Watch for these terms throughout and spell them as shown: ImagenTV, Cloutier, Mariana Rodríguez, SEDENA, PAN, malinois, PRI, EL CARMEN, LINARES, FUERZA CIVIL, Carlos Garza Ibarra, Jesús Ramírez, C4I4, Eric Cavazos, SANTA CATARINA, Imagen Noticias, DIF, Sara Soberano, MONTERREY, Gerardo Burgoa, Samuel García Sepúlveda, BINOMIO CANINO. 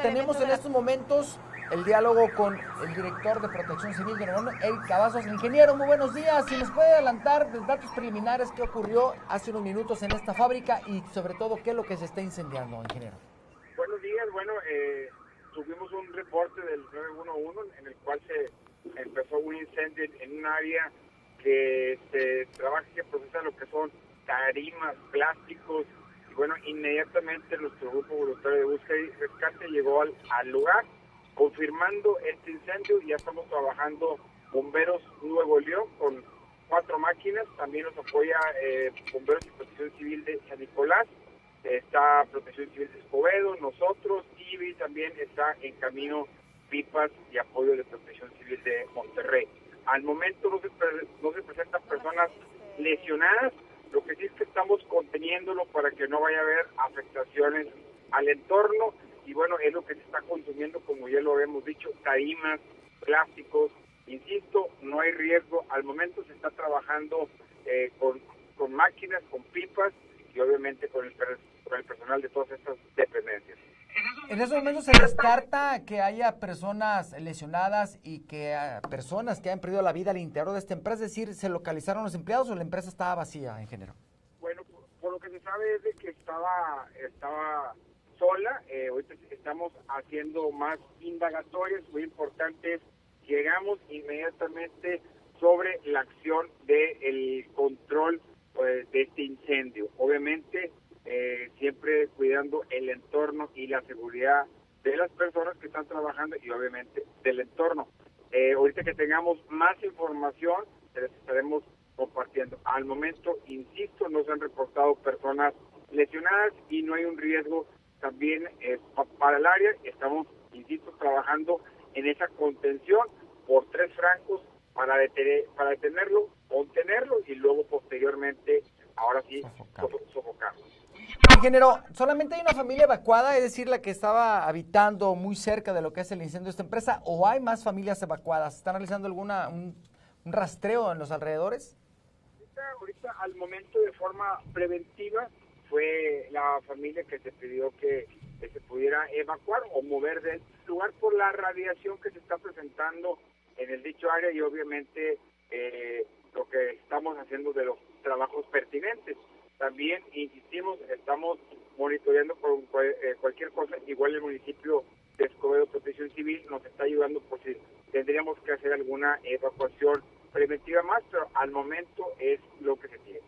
Tenemos en estos momentos el diálogo con el director de Protección Civil, Eric Cavazos. Ingeniero, muy buenos días. Si nos puede adelantar de datos preliminares qué ocurrió hace unos minutos en esta fábrica y sobre todo qué es lo que se está incendiando, ingeniero. Buenos días. Bueno, tuvimos un reporte del 911 en el cual se empezó un incendio en un área que se trabaja y que procesa lo que son tarimas, plásticos. Y bueno, inmediatamente nuestro grupo voluntario de búsqueda y rescate llegó al lugar, confirmando este incendio. Ya estamos trabajando Bomberos Nuevo León con 4 máquinas. También nos apoya Bomberos y Protección Civil de San Nicolás. Está Protección Civil de Escobedo, nosotros, y también está en camino Pipas y apoyo de Protección Civil de Monterrey. Al momento no se presentan personas lesionadas. Lo que sí es que estamos conteniéndolo para que no vaya a haber afectaciones al entorno. Y bueno, es lo que se está consumiendo, como ya lo habíamos dicho, tarimas, plásticos. Insisto, no hay riesgo. Al momento se está trabajando con máquinas, con pipas y obviamente con el personal de todas estas dependencias. En esos momentos se descarta que haya personas lesionadas y que personas que hayan perdido la vida al interior de esta empresa, es decir, ¿se localizaron los empleados o la empresa estaba vacía, ingeniero? Bueno, por lo que se sabe es de que estaba sola. Ahorita estamos haciendo más indagatorias. Muy importante es que llegamos inmediatamente sobre la acción del control de este incendio. Obviamente, siempre cuidando el entorno y la seguridad de las personas que están trabajando y obviamente del entorno. Ahorita que tengamos más información, se les estaremos compartiendo. Al momento, insisto, no se han reportado personas lesionadas y no hay un riesgo también para el área. Estamos, insisto, trabajando en esa contención por 3 francos para detenerlo, contenerlo y luego posteriormente, ahora sí, sofocarlo. Ingeniero, ¿solamente hay una familia evacuada, es decir, la que estaba habitando muy cerca de lo que es el incendio de esta empresa, o hay más familias evacuadas? ¿Están realizando un rastreo en los alrededores? Ahorita, al momento, de forma preventiva, fue la familia que se pidió que se pudiera evacuar o mover del lugar por la radiación que se está presentando en el dicho área y obviamente lo que estamos haciendo de los trabajos pertinentes. También, insistimos, estamos monitoreando con cualquier cosa. Igual el municipio de Escobedo, Protección Civil, nos está ayudando por si tendríamos que hacer alguna evacuación preventiva más, pero al momento es lo que se tiene.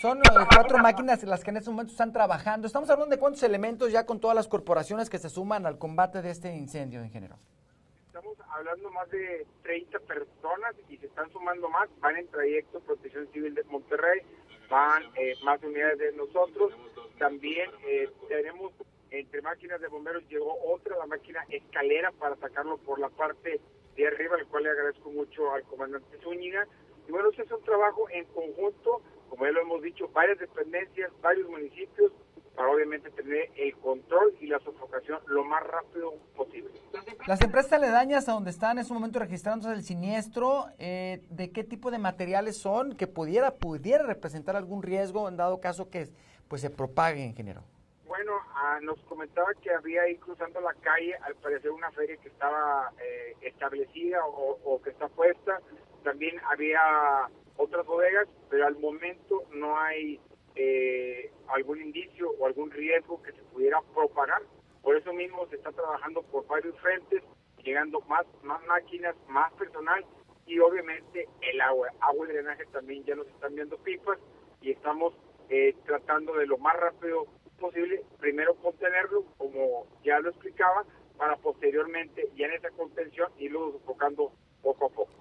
Son 4 máquinas las que en este momento están trabajando. Estamos hablando de cuántos elementos ya con todas las corporaciones que se suman al combate de este incendio, ingeniero. Estamos hablando más de 30 personas y se están sumando más. Van en trayecto Protección Civil de Monterrey. Van más unidades de nosotros. También tenemos entre máquinas de bomberos, llegó otra, la máquina escalera, para sacarlo por la parte de arriba, al cual le agradezco mucho al comandante Zúñiga. Y bueno, ese es un trabajo en conjunto, como ya lo hemos dicho, varias dependencias, varios municipios, para obviamente tener el control y la sofocación lo más rápido posible. Las empresas aledañas a donde están en su momento registrándose el siniestro, ¿de qué tipo de materiales son que pudiera representar algún riesgo en dado caso que pues se propague, ingeniero? Bueno, nos comentaba que había ahí cruzando la calle, al parecer, una feria que estaba establecida o que está puesta. También había otras bodegas, pero al momento no hay algún indicio o algún riesgo que se pudiera propagar. Por eso mismo se está trabajando por varios frentes, llegando más máquinas, más personal y obviamente el agua y drenaje. También ya nos están viendo pipas y estamos tratando de lo más rápido posible, primero contenerlo, como ya lo explicaba, para posteriormente ya en esa contención irlo sofocando poco a poco.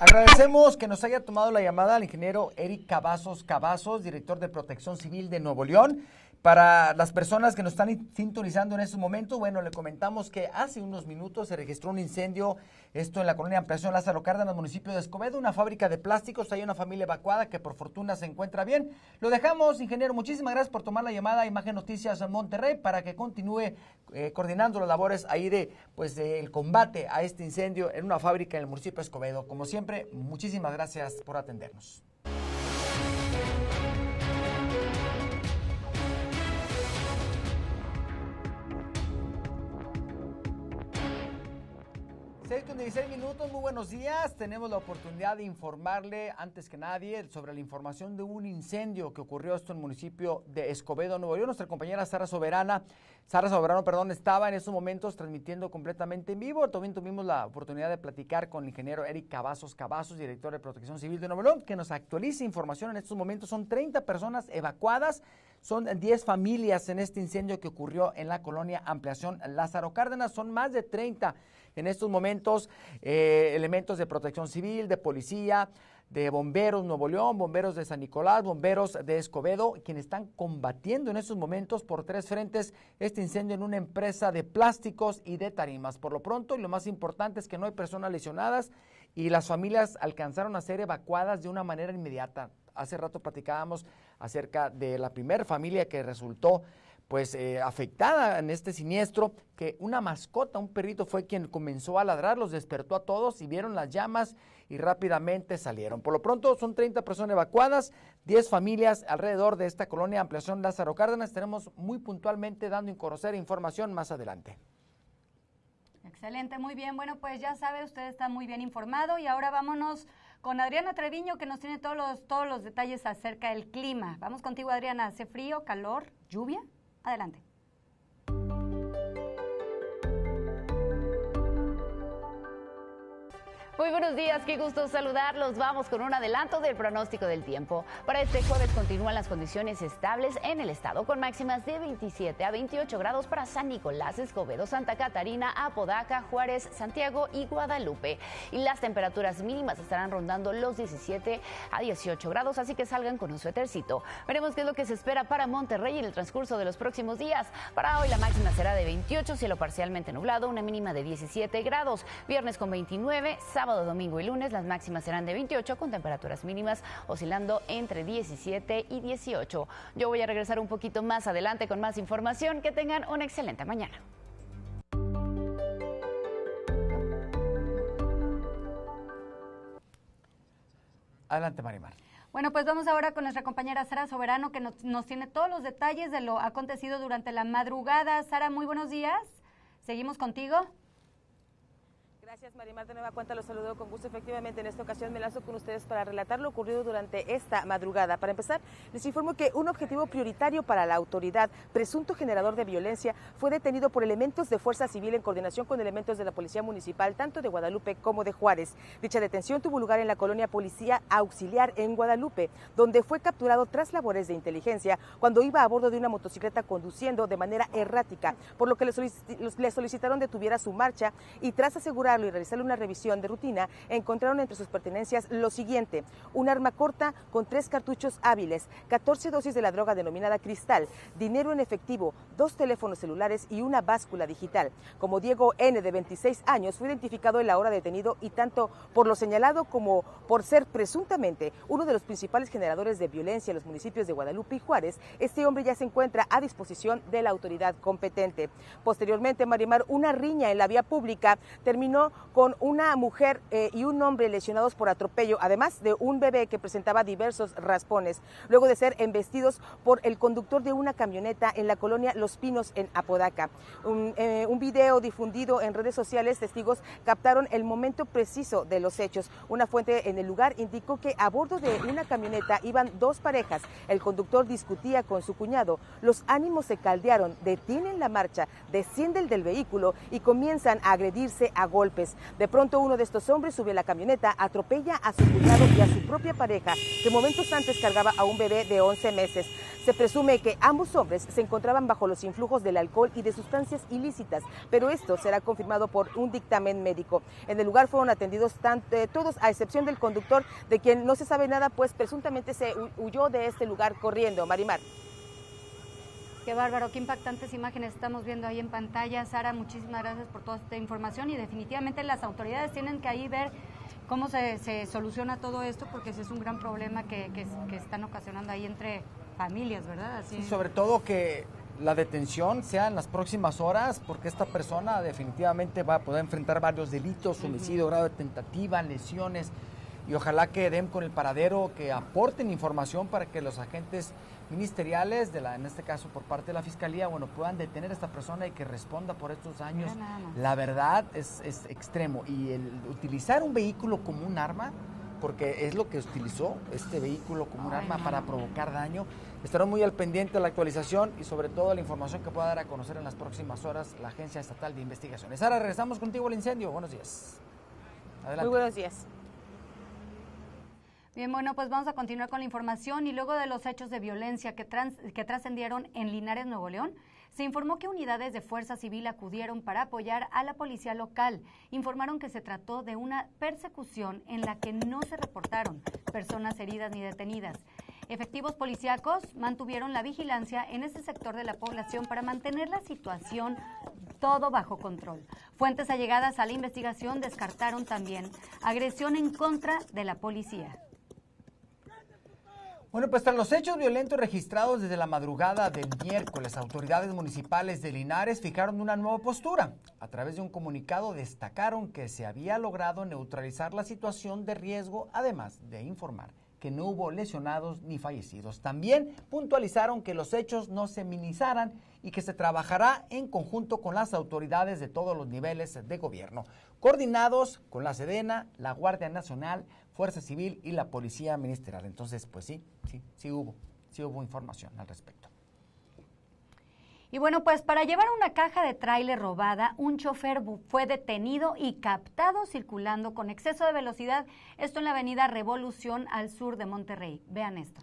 Agradecemos que nos haya tomado la llamada al ingeniero Eric Cavazos, director de Protección Civil de Nuevo León. Para las personas que nos están sintonizando en este momento, bueno, le comentamos que hace unos minutos se registró un incendio, esto en la colonia Ampliación Lázaro Cárdenas, municipio de Escobedo, una fábrica de plásticos. Hay una familia evacuada que por fortuna se encuentra bien. Lo dejamos, ingeniero, muchísimas gracias por tomar la llamada a Imagen Noticias Monterrey para que continúe coordinando las labores ahí del combate a este incendio en una fábrica en el municipio de Escobedo. Como siempre, muchísimas gracias por atendernos. 6:16 minutos, muy buenos días. Tenemos la oportunidad de informarle antes que nadie sobre la información de un incendio que ocurrió en el municipio de Escobedo, Nuevo León. Nuestra compañera Sara Soberano, estaba en esos momentos transmitiendo completamente en vivo. También tuvimos la oportunidad de platicar con el ingeniero Eric Cavazos, director de Protección Civil de Nuevo León, que nos actualiza información en estos momentos. Son 30 personas evacuadas. Son 10 familias en este incendio que ocurrió en la colonia Ampliación Lázaro Cárdenas. Son más de 30 en estos momentos elementos de protección civil, de policía, de bomberos Nuevo León, bomberos de San Nicolás, bomberos de Escobedo, quienes están combatiendo en estos momentos por 3 frentes este incendio en una empresa de plásticos y de tarimas. Por lo pronto, y lo más importante, es que no hay personas lesionadas y las familias alcanzaron a ser evacuadas de una manera inmediata. Hace rato platicábamos acerca de la primera familia que resultó afectada en este siniestro, que una mascota, un perrito, fue quien comenzó a ladrar, los despertó a todos y vieron las llamas y rápidamente salieron. Por lo pronto son 30 personas evacuadas, 10 familias alrededor de esta colonia Ampliación Lázaro Cárdenas. Estaremos muy puntualmente dando a conocer información más adelante. Excelente, muy bien. Bueno, pues ya sabe, usted está muy bien informado y ahora vámonos con Adriana Treviño, que nos tiene todos los detalles acerca del clima. Vamos contigo, Adriana. ¿Hace frío, calor, lluvia? Adelante. Muy buenos días, qué gusto saludarlos. Vamos con un adelanto del pronóstico del tiempo. Para este jueves continúan las condiciones estables en el estado, con máximas de 27 a 28 grados para San Nicolás, Escobedo, Santa Catarina, Apodaca, Juárez, Santiago y Guadalupe. Y las temperaturas mínimas estarán rondando los 17 a 18 grados, así que salgan con un suétercito. Veremos qué es lo que se espera para Monterrey en el transcurso de los próximos días. Para hoy la máxima será de 28, cielo parcialmente nublado, una mínima de 17 grados. Viernes con 29, sábado, domingo y lunes las máximas serán de 28 con temperaturas mínimas oscilando entre 17 y 18. Yo voy a regresar un poquito más adelante con más información. Que tengan una excelente mañana. Adelante, Marymar. Bueno, pues vamos ahora con nuestra compañera Sara Soberano, que nos tiene todos los detalles de lo acontecido durante la madrugada. Sara, muy buenos días. Seguimos contigo. Gracias, Marymar, de nueva cuenta los saludo con gusto. Efectivamente, en esta ocasión me lanzo con ustedes para relatar lo ocurrido durante esta madrugada. Para empezar, les informo que un objetivo prioritario para la autoridad, presunto generador de violencia, fue detenido por elementos de Fuerza Civil en coordinación con elementos de la Policía Municipal, tanto de Guadalupe como de Juárez. Dicha detención tuvo lugar en la colonia Policía Auxiliar en Guadalupe, donde fue capturado tras labores de inteligencia cuando iba a bordo de una motocicleta conduciendo de manera errática, por lo que le solicitaron detuviera su marcha y tras asegurar y realizarle una revisión de rutina, encontraron entre sus pertenencias lo siguiente: un arma corta con 3 cartuchos hábiles, 14 dosis de la droga denominada cristal, dinero en efectivo, 2 teléfonos celulares y una báscula digital. Como Diego N., de 26 años, fue identificado en la hora detenido y tanto por lo señalado como por ser presuntamente uno de los principales generadores de violencia en los municipios de Guadalupe y Juárez, este hombre ya se encuentra a disposición de la autoridad competente. Posteriormente, Marymar, una riña en la vía pública terminó con una mujer y un hombre lesionados por atropello, además de un bebé que presentaba diversos raspones, luego de ser embestidos por el conductor de una camioneta en la colonia Los Pinos en Apodaca. Un video difundido en redes sociales, testigos captaron el momento preciso de los hechos. Una fuente en el lugar indicó que a bordo de una camioneta iban 2 parejas. El conductor discutía con su cuñado. Los ánimos se caldearon, detienen la marcha, descienden del vehículo y comienzan a agredirse a golpes. De pronto, uno de estos hombres sube a la camioneta, atropella a su cuñado y a su propia pareja, que momentos antes cargaba a un bebé de 11 meses. Se presume que ambos hombres se encontraban bajo los influjos del alcohol y de sustancias ilícitas, pero esto será confirmado por un dictamen médico. En el lugar fueron atendidos todos, a excepción del conductor, de quien no se sabe nada, pues presuntamente se huyó de este lugar corriendo. Marymar. Qué bárbaro, qué impactantes imágenes estamos viendo ahí en pantalla. Sara, muchísimas gracias por toda esta información y definitivamente las autoridades tienen que ahí ver cómo se soluciona todo esto, porque ese es un gran problema que están ocasionando ahí entre familias, ¿verdad? Así. Sí, sobre todo que la detención sea en las próximas horas, porque esta persona definitivamente va a poder enfrentar varios delitos: homicidio, grado de tentativa, lesiones. y ojalá que den con el paradero, que aporten información para que los agentes ministeriales, en este caso por parte de la Fiscalía, bueno, puedan detener a esta persona y que responda por estos años. La verdad es extremo, y el utilizar un vehículo como un arma, porque es lo que utilizó este vehículo como un arma para provocar daño. Estarán muy al pendiente de la actualización y sobre todo la información que pueda dar a conocer en las próximas horas la Agencia Estatal de Investigaciones. Sara, regresamos contigo al incendio. Buenos días. Adelante. Muy buenos días. Bien, bueno, pues vamos a continuar con la información. Y luego de los hechos de violencia que trascendieron en Linares, Nuevo León, se informó que unidades de Fuerza Civil acudieron para apoyar a la policía local. Informaron que se trató de una persecución en la que no se reportaron personas heridas ni detenidas. Efectivos policíacos mantuvieron la vigilancia en este sector de la población para mantener la situación todo bajo control. Fuentes allegadas a la investigación descartaron también agresión en contra de la policía. Bueno, pues tras los hechos violentos registrados desde la madrugada del miércoles, autoridades municipales de Linares fijaron una nueva postura. A través de un comunicado destacaron que se había logrado neutralizar la situación de riesgo, además de informar que no hubo lesionados ni fallecidos. También puntualizaron que los hechos no se minimizaran y que se trabajará en conjunto con las autoridades de todos los niveles de gobierno, coordinados con la SEDENA, la Guardia Nacional, Fuerza Civil y la Policía Ministerial. Entonces, pues sí hubo información al respecto. Y bueno, pues para llevar una caja de tráiler robada, un chofer fue detenido y captado circulando con exceso de velocidad, esto en la avenida Revolución al sur de Monterrey. Vean esto.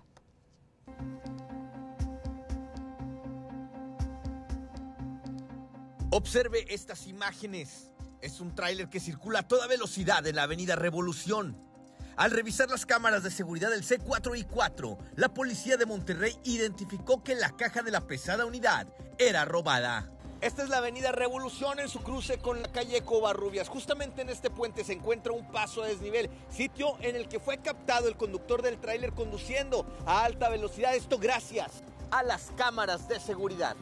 Observe estas imágenes. Es un tráiler que circula a toda velocidad en la avenida Revolución. Al revisar las cámaras de seguridad del C4I4, la policía de Monterrey identificó que la caja de la pesada unidad era robada. Esta es la avenida Revolución en su cruce con la calle Covarrubias. Justamente en este puente se encuentra un paso a desnivel, sitio en el que fue captado el conductor del tráiler conduciendo a alta velocidad. Esto gracias a las cámaras de seguridad.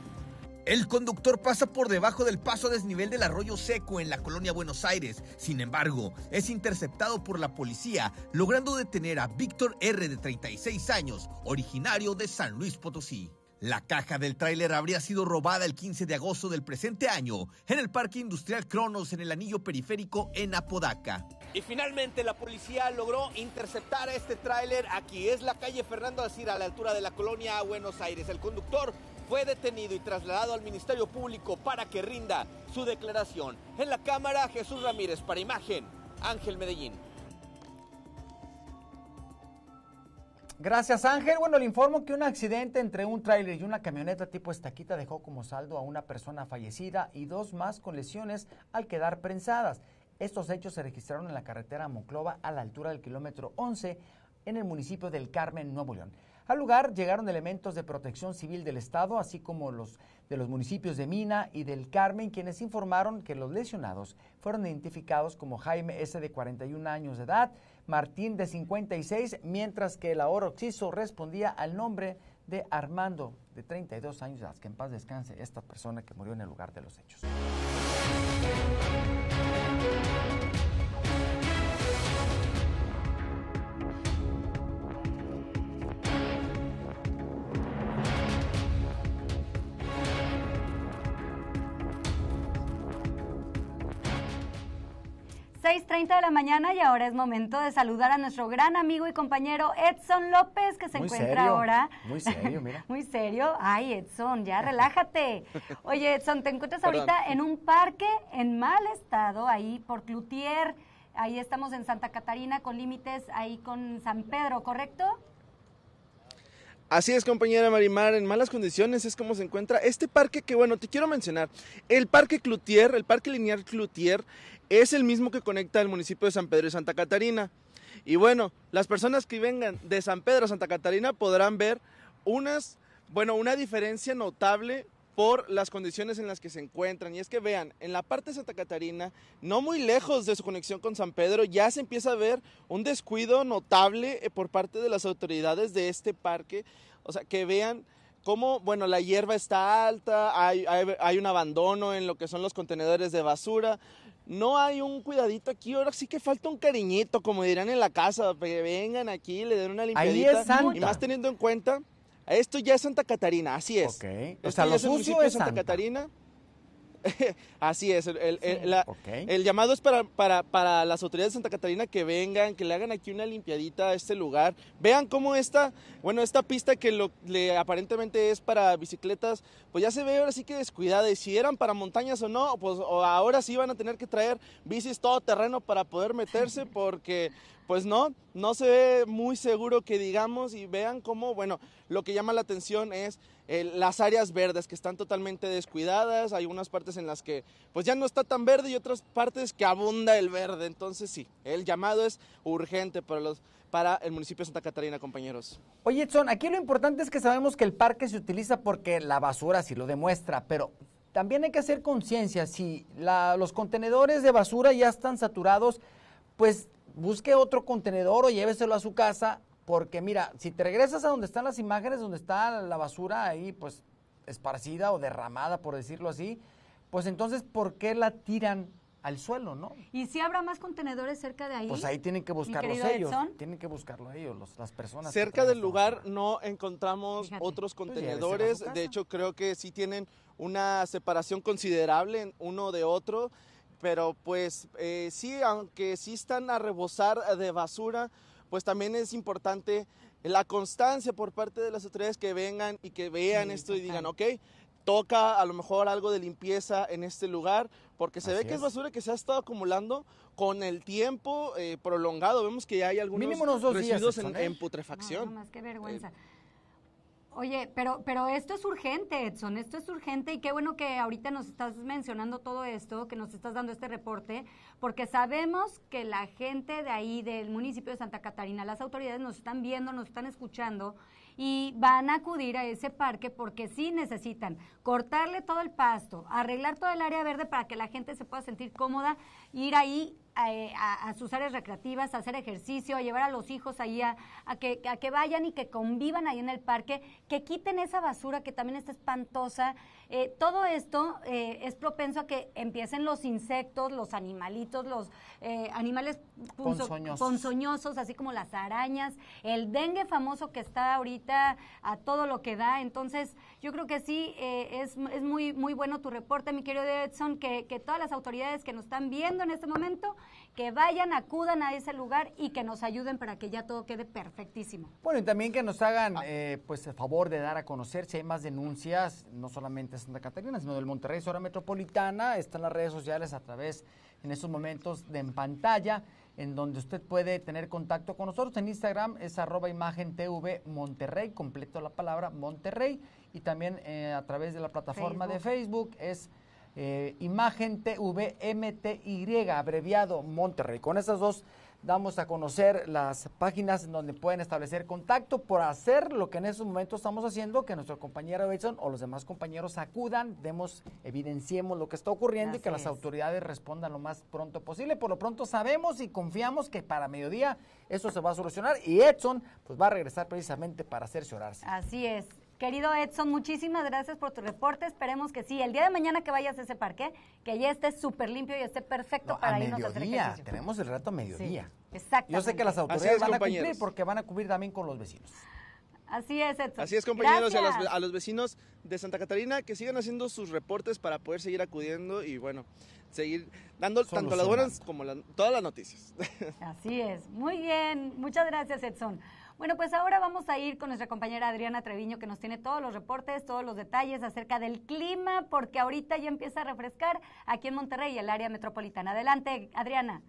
El conductor pasa por debajo del paso a desnivel del Arroyo Seco en la colonia Buenos Aires. Sin embargo, es interceptado por la policía, logrando detener a Víctor R. de 36 años, originario de San Luis Potosí. La caja del tráiler habría sido robada el 15 de agosto del presente año en el Parque Industrial Cronos en el Anillo Periférico en Apodaca. Y finalmente la policía logró interceptar a este tráiler aquí. Es la calle Fernando Alcira, a la altura de la colonia Buenos Aires. El conductor fue detenido y trasladado al Ministerio Público para que rinda su declaración. En la cámara, Jesús Ramírez. Para Imagen, Ángel Medellín. Gracias, Ángel. Bueno, le informo que un accidente entre un tráiler y una camioneta tipo estaquita dejó como saldo a una persona fallecida y dos más con lesiones al quedar prensadas. Estos hechos se registraron en la carretera Monclova a la altura del kilómetro 11 en el municipio del Carmen, Nuevo León. Al lugar llegaron elementos de protección civil del estado, así como los de los municipios de Mina y del Carmen, quienes informaron que los lesionados fueron identificados como Jaime S. de 41 años de edad, Martín de 56, mientras que el ahora occiso respondía al nombre de Armando de 32 años de edad. Que en paz descanse esta persona que murió en el lugar de los hechos. De la mañana, y ahora es momento de saludar a nuestro gran amigo y compañero Edson López, que se encuentra ahora. Muy serio, mira. Muy serio. Ay, Edson, ya relájate. Oye, Edson, te encuentras ahorita en un parque en mal estado, ahí por Cloutier. Ahí estamos en Santa Catarina, con límites ahí con San Pedro, ¿correcto? Así es, compañera Marymar, en malas condiciones es como se encuentra este parque que, bueno, te quiero mencionar. El Parque Cloutier, el Parque Lineal Cloutier, es el mismo que conecta el municipio de San Pedro y Santa Catarina. Y bueno, las personas que vengan de San Pedro a Santa Catarina podrán ver una diferencia notable por las condiciones en las que se encuentran. Y es que vean, en la parte de Santa Catarina, no muy lejos de su conexión con San Pedro, ya se empieza a ver un descuido notable por parte de las autoridades de este parque. O sea, que vean cómo, bueno, la hierba está alta, hay un abandono en lo que son los contenedores de basura, no hay un cuidadito aquí, ahora sí que falta un cariñito, como dirán en la casa, que vengan aquí, le den una limpiadita. Ahí es Santa. Y más teniendo en cuenta, esto ya es Santa Catarina, así es. Okay. O sea, lo sucio es Santa Catarina. Así es, el llamado es para las autoridades de Santa Catarina que vengan, que le hagan aquí una limpiadita a este lugar. Vean cómo esta pista que aparentemente es para bicicletas, pues ya se ve ahora sí que descuidada. Y si eran para montañas o no, pues ahora sí van a tener que traer bicis todo terreno para poder meterse porque... pues no se ve muy seguro que digamos. Y vean cómo, bueno, lo que llama la atención es las áreas verdes que están totalmente descuidadas. Hay unas partes en las que pues ya no está tan verde y otras partes que abunda el verde. Entonces sí, el llamado es urgente para el municipio de Santa Catarina, compañeros. Oye, Edson, aquí lo importante es que sabemos que el parque se utiliza porque la basura sí lo demuestra, pero... también hay que hacer conciencia, si los contenedores de basura ya están saturados, pues busque otro contenedor o lléveselo a su casa, porque mira, si te regresas a donde están las imágenes, donde está la basura ahí pues esparcida o derramada, por decirlo así, pues entonces ¿por qué la tiran al suelo, no? ¿Y si habrá más contenedores cerca de ahí? Pues ahí tienen que buscarlos ellos, las personas. Cerca del lugar no encontramos, fíjate, otros contenedores, de hecho creo que sí tienen una separación considerable uno de otro. Pero pues sí, aunque sí están a rebosar de basura, pues también es importante la constancia por parte de las autoridades que vengan y que vean esto y digan, ok, toca a lo mejor algo de limpieza en este lugar, porque se ve que es basura que se ha estado acumulando con el tiempo prolongado. Vemos que ya hay algunos mínimo unos 2 días en putrefacción. No, qué vergüenza. Oye, pero esto es urgente, Edson, esto es urgente, y qué bueno que ahorita nos estás mencionando todo esto, que nos estás dando este reporte, porque sabemos que la gente de ahí, del municipio de Santa Catarina, las autoridades nos están viendo, nos están escuchando y van a acudir a ese parque porque sí necesitan cortarle todo el pasto, arreglar todo el área verde para que la gente se pueda sentir cómoda, ir ahí a sus áreas recreativas, a hacer ejercicio, a llevar a los hijos ahí a que vayan y que convivan ahí en el parque, que quiten esa basura que también está espantosa. Todo esto es propenso a que empiecen los insectos, los animalitos, los animales ponzoñosos, así como las arañas, el dengue famoso que está ahorita a todo lo que da. Entonces yo creo que sí, es muy, muy bueno tu reporte, mi querido Edson, que todas las autoridades que nos están viendo en este momento, que vayan, acudan a ese lugar y que nos ayuden para que ya todo quede perfectísimo. Bueno, y también que nos hagan pues el favor de dar a conocer si hay más denuncias, no solamente de Santa Catarina, sino del Monterrey, zona metropolitana. Están las redes sociales a través, en estos momentos, de en pantalla, en donde usted puede tener contacto con nosotros. En Instagram es @ImagenTVMonterrey, completo la palabra Monterrey, y también a través de la plataforma de Facebook es Imagen TV MTY, abreviado Monterrey. Con esas dos damos a conocer las páginas en donde pueden establecer contacto por hacer lo que en estos momentos estamos haciendo, que nuestro compañero Edson o los demás compañeros acudan, evidenciemos lo que está ocurriendo y que las autoridades respondan lo más pronto posible. Por lo pronto sabemos y confiamos que para mediodía eso se va a solucionar y Edson pues va a regresar precisamente para cerciorarse. Así es. Querido Edson, muchísimas gracias por tu reporte. Esperemos que sí, el día de mañana que vayas a ese parque, que ya esté súper limpio y esté perfecto para irnos a hacer ejercicio. Tenemos el rato a mediodía. Sí, exactamente. Yo sé que las autoridades van a cumplir porque van a cubrir también con los vecinos. Así es, Edson. Así es, compañeros, y a los vecinos de Santa Catarina que sigan haciendo sus reportes para poder seguir acudiendo y bueno, seguir dando tanto las buenas como todas las noticias. Así es. Muy bien. Muchas gracias, Edson. Bueno, pues ahora vamos a ir con nuestra compañera Adriana Treviño, que nos tiene todos los reportes, todos los detalles acerca del clima, porque ahorita ya empieza a refrescar aquí en Monterrey y el área metropolitana. Adelante, Adriana.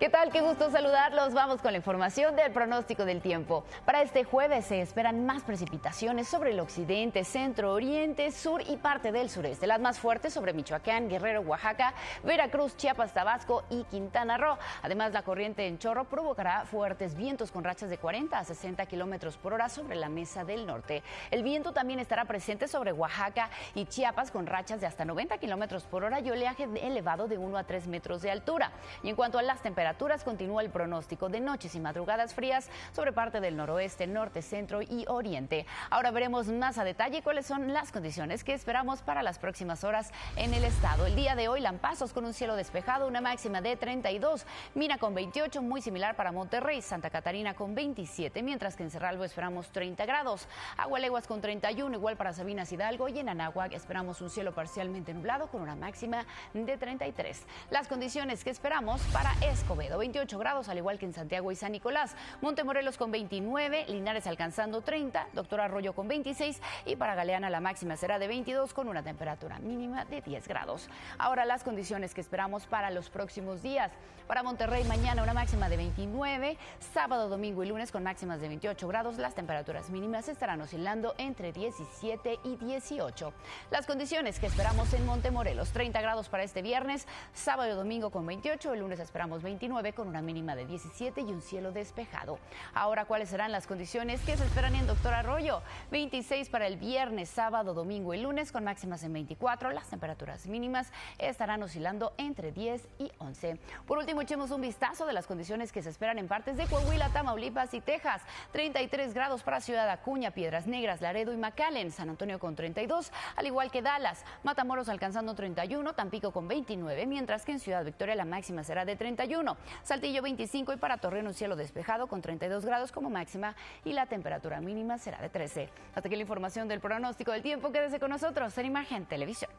¿Qué tal? Qué gusto saludarlos. Vamos con la información del pronóstico del tiempo. Para este jueves se esperan más precipitaciones sobre el occidente, centro, oriente, sur y parte del sureste. Las más fuertes sobre Michoacán, Guerrero, Oaxaca, Veracruz, Chiapas, Tabasco y Quintana Roo. Además, la corriente en chorro provocará fuertes vientos con rachas de 40 a 60 kilómetros por hora sobre la mesa del norte. El viento también estará presente sobre Oaxaca y Chiapas con rachas de hasta 90 kilómetros por hora y oleaje elevado de 1 a 3 metros de altura. Y en cuanto a las temperaturas, temperaturas, continúa el pronóstico de noches y madrugadas frías sobre parte del noroeste, norte, centro y oriente. Ahora veremos más a detalle cuáles son las condiciones que esperamos para las próximas horas en el estado. El día de hoy, Lampazos con un cielo despejado, una máxima de 32, Mina con 28, muy similar para Monterrey, Santa Catarina con 27, mientras que en Cerralbo esperamos 30 grados, Agualeguas con 31, igual para Sabinas, Hidalgo, y en Anáhuac esperamos un cielo parcialmente nublado con una máxima de 33. Las condiciones que esperamos para Escobedo, 28 grados, al igual que en Santiago y San Nicolás, Montemorelos con 29, Linares alcanzando 30, Doctor Arroyo con 26 y para Galeana la máxima será de 22 con una temperatura mínima de 10 grados. Ahora las condiciones que esperamos para los próximos días. Para Monterrey mañana una máxima de 29, sábado, domingo y lunes con máximas de 28 grados, las temperaturas mínimas estarán oscilando entre 17 y 18. Las condiciones que esperamos en Montemorelos, 30 grados para este viernes, sábado y domingo con 28, el lunes esperamos 29 con una mínima de 17 y un cielo despejado. Ahora, ¿cuáles serán las condiciones que se esperan en Doctor Arroyo? 26 para el viernes, sábado, domingo y lunes con máximas en 24, las temperaturas mínimas estarán oscilando entre 10 y 11. Por último, echemos un vistazo de las condiciones que se esperan en partes de Coahuila, Tamaulipas y Texas. 33 grados para Ciudad Acuña, Piedras Negras, Laredo y McAllen, San Antonio con 32, al igual que Dallas, Matamoros alcanzando 31, Tampico con 29, mientras que en Ciudad Victoria la máxima será de 31, Saltillo 25 y para Torreón un cielo despejado con 32 grados como máxima y la temperatura mínima será de 13. Hasta aquí la información del pronóstico del tiempo, quédese con nosotros en Imagen Televisión.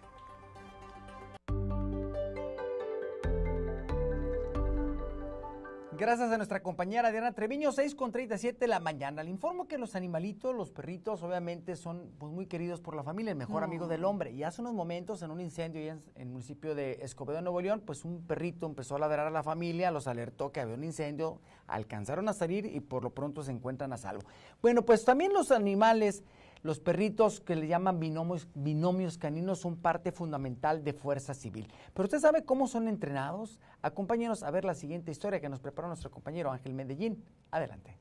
Gracias a nuestra compañera Adriana Treviño, 6:37 de la mañana. Le informo que los animalitos, los perritos, obviamente son pues, muy queridos por la familia, el mejor amigo del hombre. Y hace unos momentos, en un incendio en el municipio de Escobedo, Nuevo León, pues un perrito empezó a ladrar a la familia, los alertó que había un incendio, alcanzaron a salir y por lo pronto se encuentran a salvo. Bueno, pues también los animales, los perritos que le llaman binomios caninos son parte fundamental de Fuerza Civil. Pero ¿usted sabe cómo son entrenados? Acompáñenos a ver la siguiente historia que nos preparó nuestro compañero Ángel Medellín. Adelante.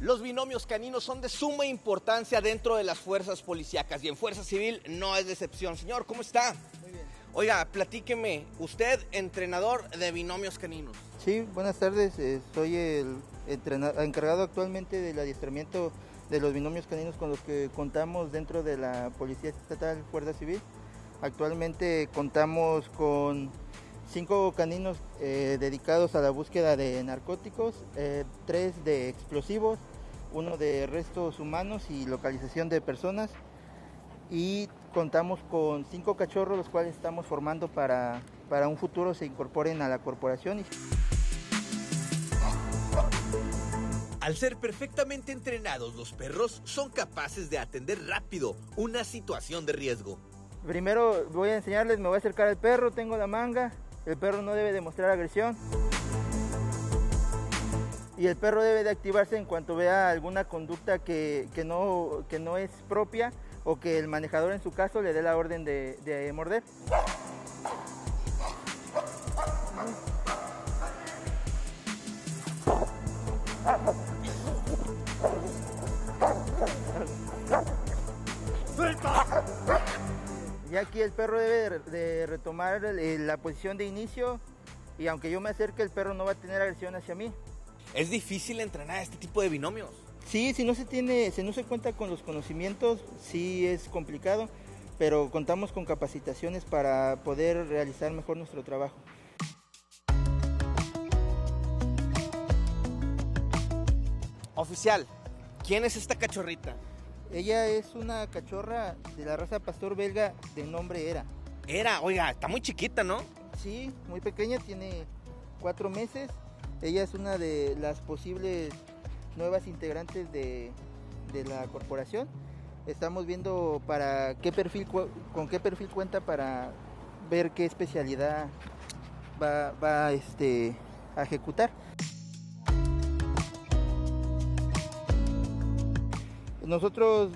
Los binomios caninos son de suma importancia dentro de las fuerzas policíacas y en Fuerza Civil no es excepción. Señor, ¿cómo está? Muy bien. Oiga, platíqueme, usted entrenador de binomios caninos. Sí, buenas tardes, soy el encargado actualmente del adiestramiento de los binomios caninos con los que contamos dentro de la Policía Estatal Fuerza Civil. Actualmente contamos con 5 caninos dedicados a la búsqueda de narcóticos, 3 de explosivos, 1 de restos humanos y localización de personas. Y contamos con 5 cachorros, los cuales estamos formando para un futuro se incorporen a la corporación. Al ser perfectamente entrenados, los perros son capaces de atender rápido una situación de riesgo. Primero voy a enseñarles, me voy a acercar al perro, tengo la manga. El perro no debe demostrar agresión y el perro debe de activarse en cuanto vea alguna conducta que no es propia o que el manejador en su caso le dé la orden de morder. Y aquí el perro debe de retomar la posición de inicio y aunque yo me acerque el perro no va a tener agresión hacia mí. ¿Es difícil entrenar a este tipo de binomios? Sí, si no se cuenta con los conocimientos, sí es complicado, pero contamos con capacitaciones para poder realizar mejor nuestro trabajo. Oficial, ¿quién es esta cachorrita? Ella es una cachorra de la raza pastor belga de nombre Hera. Hera, oiga, está muy chiquita, ¿no? Sí, muy pequeña, tiene 4 meses. Ella es una de las posibles nuevas integrantes de la corporación. Estamos viendo para qué perfil, con qué perfil cuenta para ver qué especialidad va a ejecutar. Nosotros,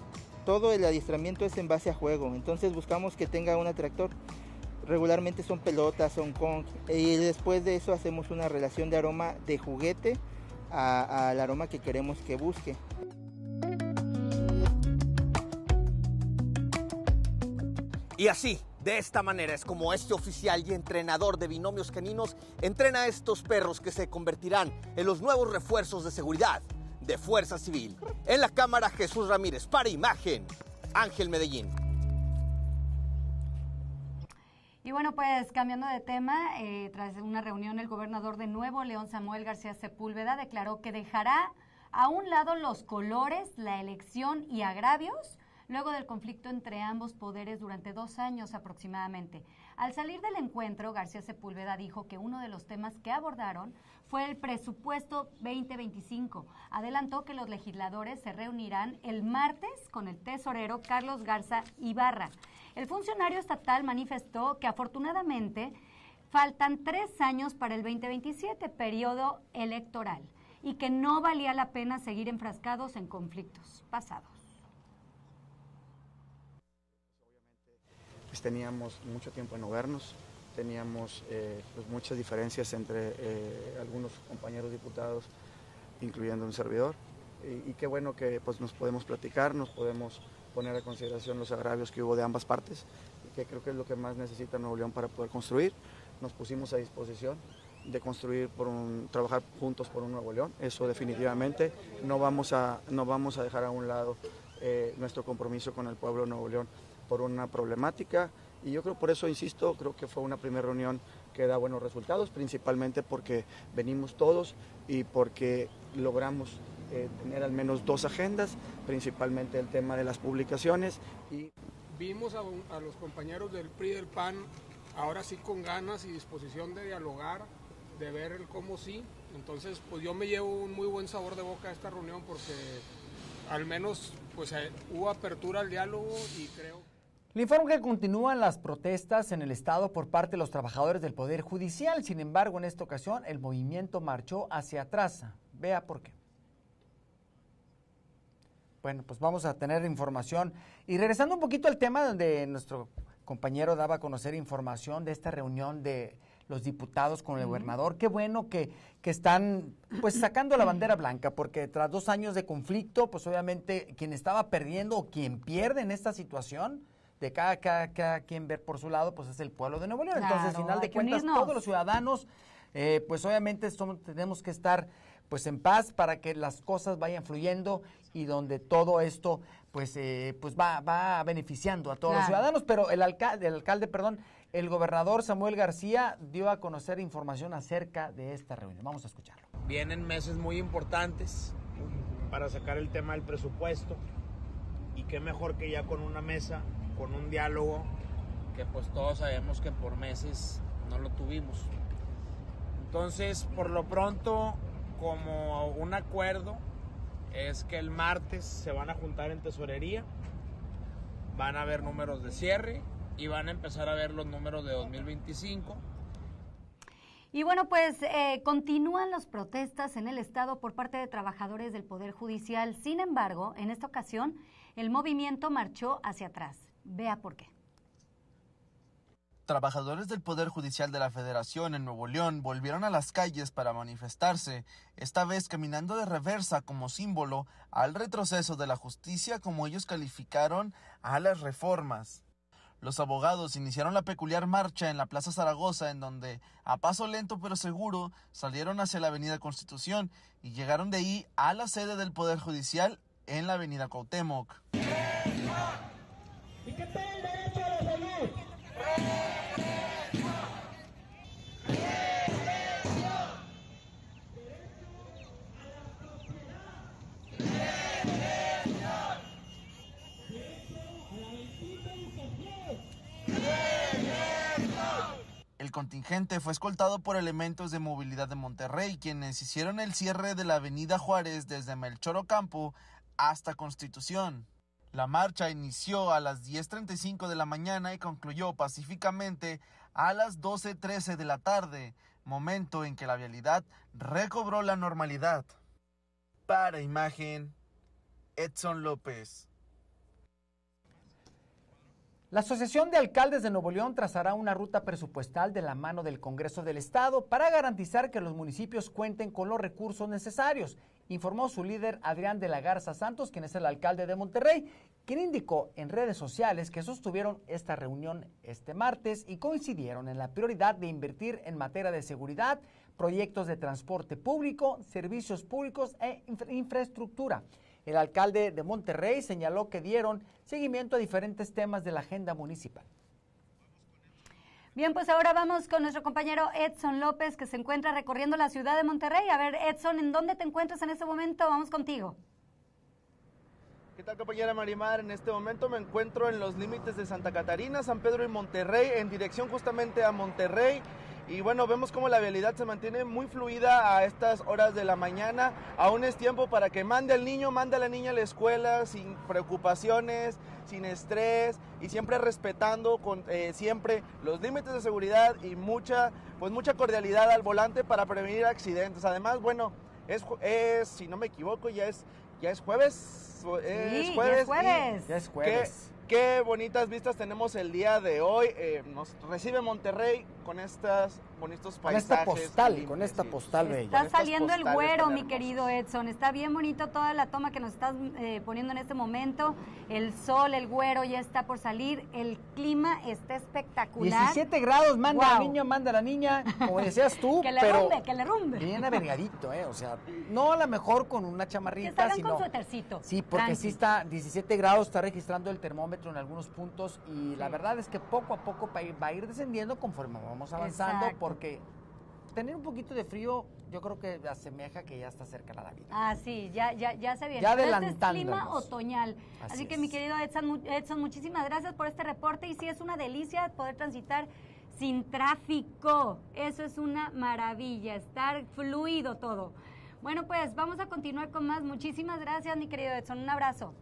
todo el adiestramiento es en base a juego, entonces buscamos que tenga un atractor. Regularmente son pelotas, son conchas, y después de eso hacemos una relación de aroma de juguete al aroma que queremos que busque. Y así, de esta manera, es como este oficial y entrenador de binomios caninos entrena a estos perros que se convertirán en los nuevos refuerzos de seguridad de Fuerza Civil. En la cámara, Jesús Ramírez. Para Imagen, Ángel Medellín. Y bueno, pues cambiando de tema, tras una reunión, el gobernador de Nuevo León, Samuel García Sepúlveda, declaró que dejará a un lado los colores, la elección y agravios luego del conflicto entre ambos poderes durante 2 años aproximadamente. Al salir del encuentro, García Sepúlveda dijo que uno de los temas que abordaron fue el presupuesto 2025. Adelantó que los legisladores se reunirán el martes con el tesorero Carlos Garza Ibarra. El funcionario estatal manifestó que afortunadamente faltan 3 años para el 2027, periodo electoral, y que no valía la pena seguir enfrascados en conflictos pasados. Teníamos mucho tiempo en no vernos, teníamos pues muchas diferencias entre algunos compañeros diputados, incluyendo un servidor, y qué bueno que pues, nos podemos platicar, nos podemos poner a consideración los agravios que hubo de ambas partes, que creo que es lo que más necesita Nuevo León para poder construir. Nos pusimos a disposición de construir, trabajar juntos por un Nuevo León, eso definitivamente. No vamos a dejar a un lado nuestro compromiso con el pueblo de Nuevo León por una problemática, y yo creo, por eso insisto, creo que fue una primera reunión que da buenos resultados, principalmente porque venimos todos y porque logramos tener al menos 2 agendas, principalmente el tema de las publicaciones. Y vimos a los compañeros del PRI y del PAN ahora sí con ganas y disposición de dialogar, de ver el cómo sí. Entonces pues yo me llevo un muy buen sabor de boca a esta reunión, porque al menos pues hubo apertura al diálogo. Y creo, le informo que continúan las protestas en el estado por parte de los trabajadores del Poder Judicial. Sin embargo, en esta ocasión el movimiento marchó hacia atrás. Vea por qué. Bueno, pues vamos a tener información. Y regresando un poquito al tema donde nuestro compañero daba a conocer información de esta reunión de los diputados con el gobernador, qué bueno que están pues sacando la bandera blanca, porque tras 2 años de conflicto, pues obviamente quien estaba perdiendo o quien pierde en esta situación, de cada quien ver por su lado, pues es el pueblo de Nuevo León. Claro, entonces al final de cuentas todos los ciudadanos, pues obviamente tenemos que estar pues en paz para que las cosas vayan fluyendo y donde todo esto pues va beneficiando a todos, claro, los ciudadanos. Pero el gobernador Samuel García dio a conocer información acerca de esta reunión. Vamos a escucharlo. Vienen meses muy importantes para sacar el tema del presupuesto, y qué mejor que ya con una mesa, con un diálogo, que pues todos sabemos que por meses no lo tuvimos. Entonces, por lo pronto, como un acuerdo, es que el martes se van a juntar en tesorería, van a ver números de cierre y van a empezar a ver los números de 2025. Y bueno, pues continúan las protestas en el estado por parte de trabajadores del Poder Judicial. Sin embargo, en esta ocasión el movimiento marchó hacia atrás. Vea por qué. Trabajadores del Poder Judicial de la Federación en Nuevo León volvieron a las calles para manifestarse, esta vez caminando de reversa como símbolo al retroceso de la justicia, como ellos calificaron a las reformas. Los abogados iniciaron la peculiar marcha en la Plaza Zaragoza, en donde, a paso lento pero seguro, salieron hacia la Avenida Constitución y llegaron de ahí a la sede del Poder Judicial en la Avenida Cuauhtémoc. ¿Y qué tal el derecho a la salud? El contingente fue escoltado por elementos de movilidad de Monterrey, quienes hicieron el cierre de la Avenida Juárez desde Melchor Ocampo hasta Constitución. La marcha inició a las 10:35 de la mañana y concluyó pacíficamente a las 12:13 de la tarde, momento en que la vialidad recobró la normalidad. Para Imagen, Edson López. La Asociación de Alcaldes de Nuevo León trazará una ruta presupuestal de la mano del Congreso del Estado para garantizar que los municipios cuenten con los recursos necesarios, informó su líder Adrián de la Garza Santos, quien es el alcalde de Monterrey, quien indicó en redes sociales que sostuvieron esta reunión este martes y coincidieron en la prioridad de invertir en materia de seguridad, proyectos de transporte público, servicios públicos e infraestructura. El alcalde de Monterrey señaló que dieron seguimiento a diferentes temas de la agenda municipal. Bien, pues ahora vamos con nuestro compañero Edson López, que se encuentra recorriendo la ciudad de Monterrey. A ver, Edson, ¿en dónde te encuentras en este momento? Vamos contigo. ¿Qué tal, compañera Marymar? En este momento me encuentro en los límites de Santa Catarina, San Pedro y Monterrey, en dirección justamente a Monterrey. Y bueno, vemos cómo la vialidad se mantiene muy fluida a estas horas de la mañana. Aún es tiempo para que mande al niño, mande a la niña a la escuela sin preocupaciones, sin estrés y siempre respetando con, siempre los límites de seguridad y mucha cordialidad al volante para prevenir accidentes. Además, bueno, es si no me equivoco, ya es jueves. Ya es jueves. Qué bonitas vistas tenemos el día de hoy. Nos recibe Monterrey con estos paisajes. Con esta postal bella. Está saliendo el güero, mi querido Edson. Está bien bonito toda la toma que nos estás poniendo en este momento. El sol, el güero ya está por salir. El clima está espectacular. 17 grados, manda al niño, manda a la niña, como decías tú. que le rumbe. Bien abrigadito, o sea, no a lo mejor con una chamarrita. Que salgan con suétercito. Sí, porque sí está 17 grados, está registrando el termómetro en algunos puntos y la verdad es que poco a poco va a ir descendiendo conforme vamos avanzando. Exacto. Porque tener un poquito de frío yo creo que asemeja que ya está cerca la Navidad. Sí, ya se viene. Ya adelantándonos. Este es clima otoñal. Así que mi querido Edson, muchísimas gracias por este reporte y sí es una delicia poder transitar sin tráfico. Eso es una maravilla, estar fluido todo. Bueno, pues vamos a continuar con más. Muchísimas gracias, mi querido Edson. Un abrazo.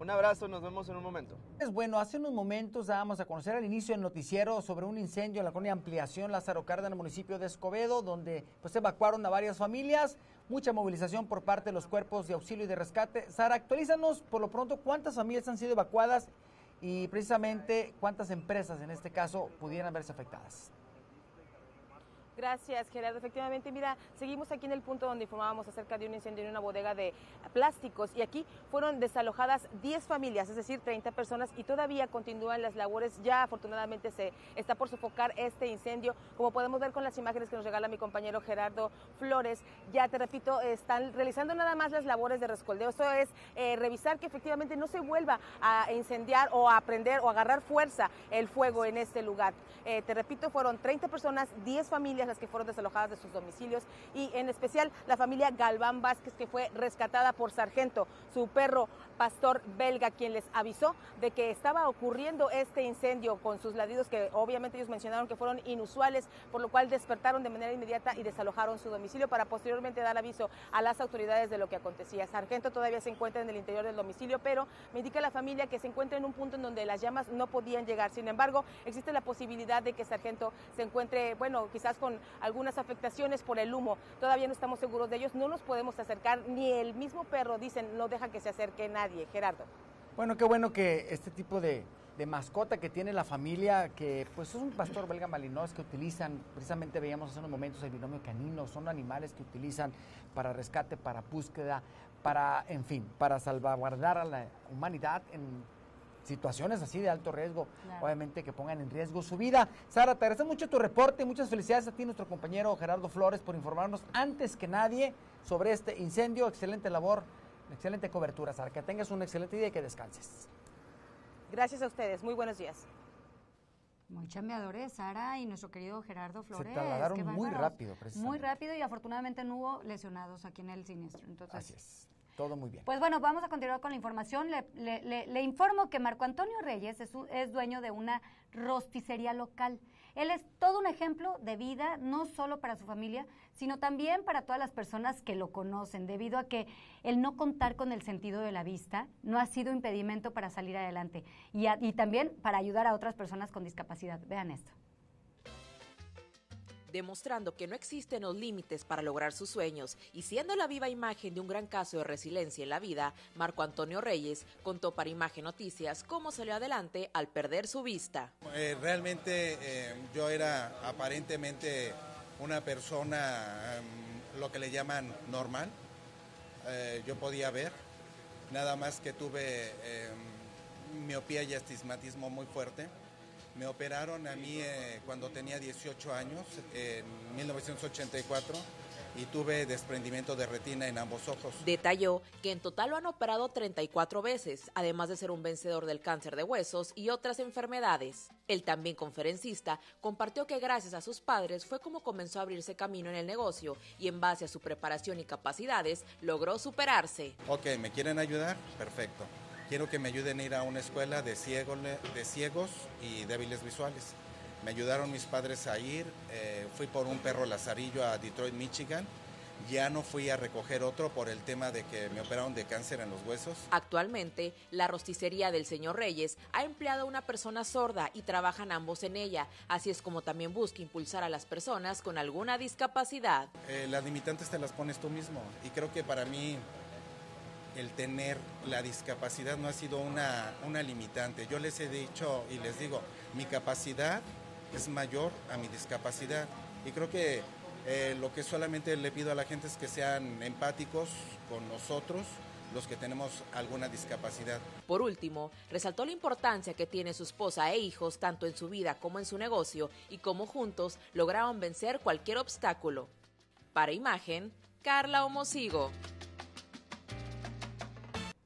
Un abrazo, nos vemos en un momento. Bueno, hace unos momentos dábamos a conocer al inicio del noticiero sobre un incendio en la colonia Ampliación Lázaro Cárdenas, municipio de Escobedo, donde pues evacuaron a varias familias, mucha movilización por parte de los cuerpos de auxilio y de rescate. Sara, actualízanos por lo pronto cuántas familias han sido evacuadas y precisamente cuántas empresas en este caso pudieran verse afectadas. Gracias, Gerardo. Efectivamente, mira, seguimos aquí en el punto donde informábamos acerca de un incendio en una bodega de plásticos y aquí fueron desalojadas 10 familias, es decir, 30 personas y todavía continúan las labores. Ya afortunadamente se está por sofocar este incendio. Como podemos ver con las imágenes que nos regala mi compañero Gerardo Flores, ya te repito, están realizando nada más las labores de rescoldeo. Esto es revisar que efectivamente no se vuelva a incendiar o a prender o a agarrar fuerza el fuego en este lugar. Te repito, fueron 30 personas, 10 familias las que fueron desalojadas de sus domicilios y en especial la familia Galván Vázquez, que fue rescatada por Sargento, su perro pastor belga, quien les avisó de que estaba ocurriendo este incendio con sus ladridos que obviamente ellos mencionaron que fueron inusuales, por lo cual despertaron de manera inmediata y desalojaron su domicilio para posteriormente dar aviso a las autoridades de lo que acontecía. Sargento todavía se encuentra en el interior del domicilio, pero me indica la familia que se encuentra en un punto en donde las llamas no podían llegar. Sin embargo, existe la posibilidad de que Sargento se encuentre, bueno, quizás con algunas afectaciones por el humo. Todavía no estamos seguros de ellos, no nos podemos acercar, ni el mismo perro, dicen, no deja que se acerque nadie. Gerardo. Bueno, qué bueno que este tipo de mascota que tiene la familia, que pues es un pastor belga malinois que utilizan, precisamente veíamos hace unos momentos el binomio canino, son animales que utilizan para rescate, para búsqueda, para, en fin, para salvaguardar a la humanidad en situaciones así de alto riesgo, claro. Obviamente que pongan en riesgo su vida. Sara, te agradezco mucho tu reporte, muchas felicidades a ti, nuestro compañero Gerardo Flores, por informarnos antes que nadie sobre este incendio. Excelente labor, excelente cobertura, Sara. Que tengas un excelente día y que descanses. Gracias a ustedes, muy buenos días. Muy chambeadores, Sara y nuestro querido Gerardo Flores. Se trasladaron muy rápido, precisamente. Muy rápido y afortunadamente no hubo lesionados aquí en el siniestro. Entonces, así es. Todo muy bien. Pues bueno, vamos a continuar con la información. Le informo que Marco Antonio Reyes es dueño de una rosticería local. Él es todo un ejemplo de vida, no solo para su familia, sino también para todas las personas que lo conocen, debido a que el no contar con el sentido de la vista no ha sido impedimento para salir adelante y también para ayudar a otras personas con discapacidad. Vean esto. demostrando que no existen los límites para lograr sus sueños y siendo la viva imagen de un gran caso de resiliencia en la vida, Marco Antonio Reyes contó para Imagen Noticias cómo salió adelante al perder su vista. Realmente yo era aparentemente una persona, lo que le llaman normal, yo podía ver, nada más que tuve miopía y astigmatismo muy fuerte. Me operaron a mí cuando tenía 18 años, en 1984, y tuve desprendimiento de retina en ambos ojos. Detalló que en total lo han operado 34 veces, además de ser un vencedor del cáncer de huesos y otras enfermedades. El también conferencista compartió que gracias a sus padres fue como comenzó a abrirse camino en el negocio y en base a su preparación y capacidades logró superarse. Ok, ¿me quieren ayudar? Perfecto. Quiero que me ayuden a ir a una escuela de ciegos y débiles visuales. Me ayudaron mis padres a ir, fui por un perro lazarillo a Detroit, Michigan. Ya no fui a recoger otro por el tema de que me operaron de cáncer en los huesos. Actualmente, la rosticería del señor Reyes ha empleado a una persona sorda y trabajan ambos en ella. Así es como también busca impulsar a las personas con alguna discapacidad. Las limitantes te las pones tú mismo y creo que para mí el tener la discapacidad no ha sido una limitante. Yo les he dicho y les digo, mi capacidad es mayor a mi discapacidad. Y creo que lo que solamente le pido a la gente es que sean empáticos con nosotros, los que tenemos alguna discapacidad. Por último, resaltó la importancia que tiene su esposa e hijos, tanto en su vida como en su negocio, y cómo juntos lograron vencer cualquier obstáculo. Para Imagen, Carla Homosigo.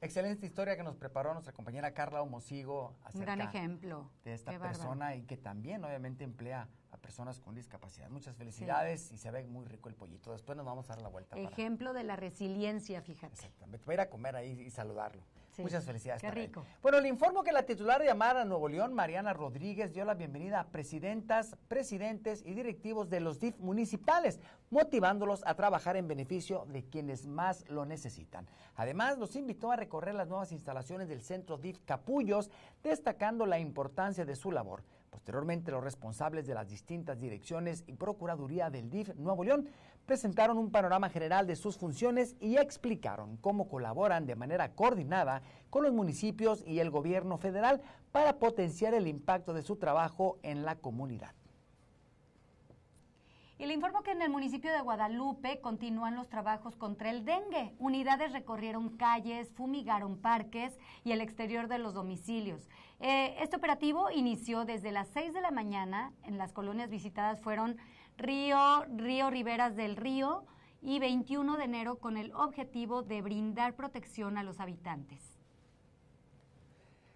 Excelente historia que nos preparó nuestra compañera Carla Homosigo acerca gran ejemplo de esta qué persona bárbaro. Y que también obviamente emplea a personas con discapacidad. Muchas felicidades sí. Y se ve muy rico el pollito. Después nos vamos a dar la vuelta. Ejemplo de la resiliencia, fíjate. Exactamente. Voy a ir a comer ahí y saludarlo. Sí. Muchas felicidades. Qué rico. Él. Bueno, le informo que la titular de Amara Nuevo León, Mariana Rodríguez, dio la bienvenida a presidentas, presidentes y directivos de los DIF municipales, motivándolos a trabajar en beneficio de quienes más lo necesitan. Además, los invitó a recorrer las nuevas instalaciones del Centro DIF Capullos, destacando la importancia de su labor. Posteriormente, los responsables de las distintas direcciones y Procuraduría del DIF Nuevo León presentaron un panorama general de sus funciones y explicaron cómo colaboran de manera coordinada con los municipios y el gobierno federal para potenciar el impacto de su trabajo en la comunidad. Y le informo que en el municipio de Guadalupe continúan los trabajos contra el dengue. Unidades recorrieron calles, fumigaron parques y el exterior de los domicilios. Este operativo inició desde las 6 de la mañana. En las colonias visitadas fueron Río Riberas del Río y 21 de enero con el objetivo de brindar protección a los habitantes.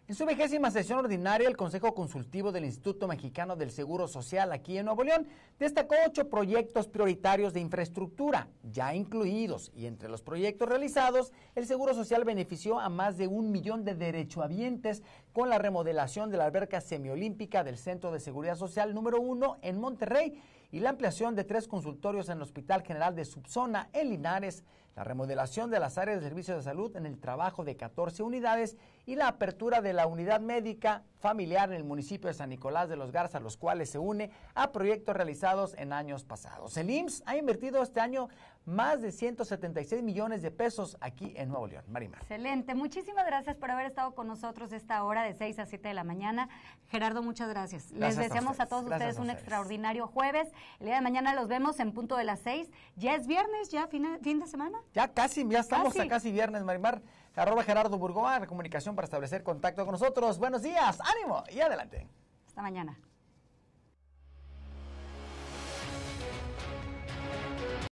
En su 20ª sesión ordinaria, el Consejo Consultivo del Instituto Mexicano del Seguro Social aquí en Nuevo León destacó 8 proyectos prioritarios de infraestructura, ya incluidos, y entre los proyectos realizados, el Seguro Social benefició a más de 1 millón de derechohabientes con la remodelación de la alberca semiolímpica del Centro de Seguridad Social número 1 en Monterrey y la ampliación de 3 consultorios en el Hospital General de Subzona en Linares, la remodelación de las áreas de servicios de salud en el trabajo de 14 unidades y la apertura de la unidad médica familiar en el municipio de San Nicolás de los Garza, los cuales se une a proyectos realizados en años pasados. El IMSS ha invertido este año más de 176 millones de pesos aquí en Nuevo León. Marymar. Excelente. Muchísimas gracias por haber estado con nosotros esta hora de 6 a 7 de la mañana. Gerardo, muchas gracias. Les deseamos a todos ustedes un extraordinario jueves. El día de mañana los vemos en punto de las 6. Ya es viernes, ya fin de semana. Ya casi, ya estamos a casi viernes, Marymar. @ Gerardo Burgoa, la comunicación para establecer contacto con nosotros. Buenos días, ánimo y adelante. Hasta mañana.